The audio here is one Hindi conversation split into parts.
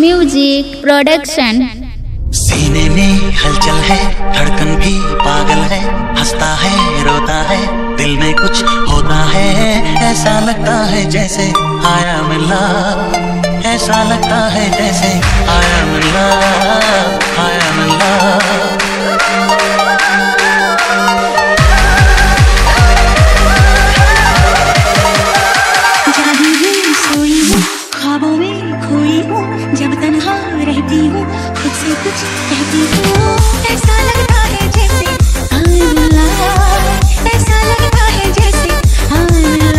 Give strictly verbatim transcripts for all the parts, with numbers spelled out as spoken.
Music production. सीने में हलचल है, धड़कन भी पागल है, हंसता है, रोता है, दिल में कुछ होता है। ऐसा लगता है जैसे आया मिला, ऐसा लगता है जैसे आया मिला, आया मिला। जब तन्हा रहती हूँ खुद से कुछ कहती हूँ, ऐसा लगता है जैसे अल्लाह, ऐसा लगता है जैसे अल्लाह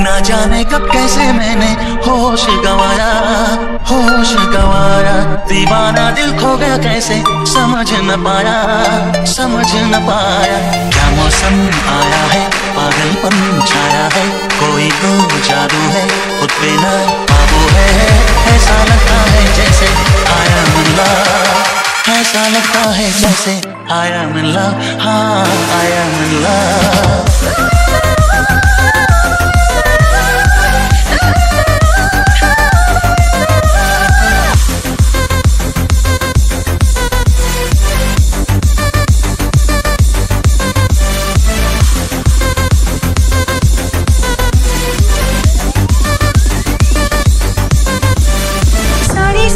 ना जाने कब कैसे मैंने होश गवाया, होश गवाया, दीवाना दिल खो गया कैसे, समझ न पाया, समझ न पाया। क्या मौसम आया है, पागलपन छाया है, कोई तो जादू है, खुद पे ना काबू है। ऐसा लगता है जैसे आया मिला, ऐसा लगता है जैसे आया मिला, हाँ आया मिला।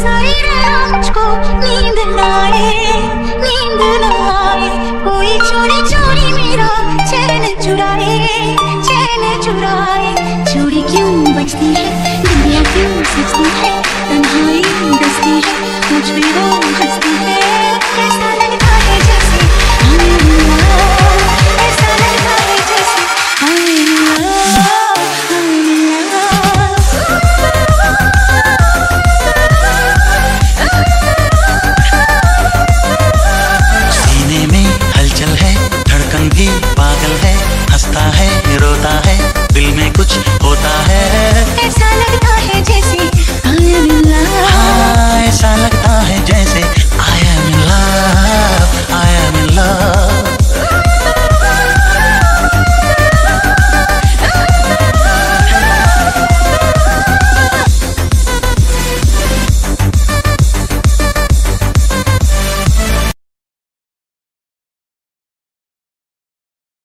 सारी रात को नींद ना आए, नींद ना आए, कोई चोरी चोरी मेरा चैन चुराए, चैन चुराए। चोरी क्यों बजती है, दुनिया क्यों सजती है, तन्हाई बसती है, मुझ पे वो हंसती है। ऐसा लगता है जैसे अल्लाह, ऐसा लगता है जैसे अल्लाह।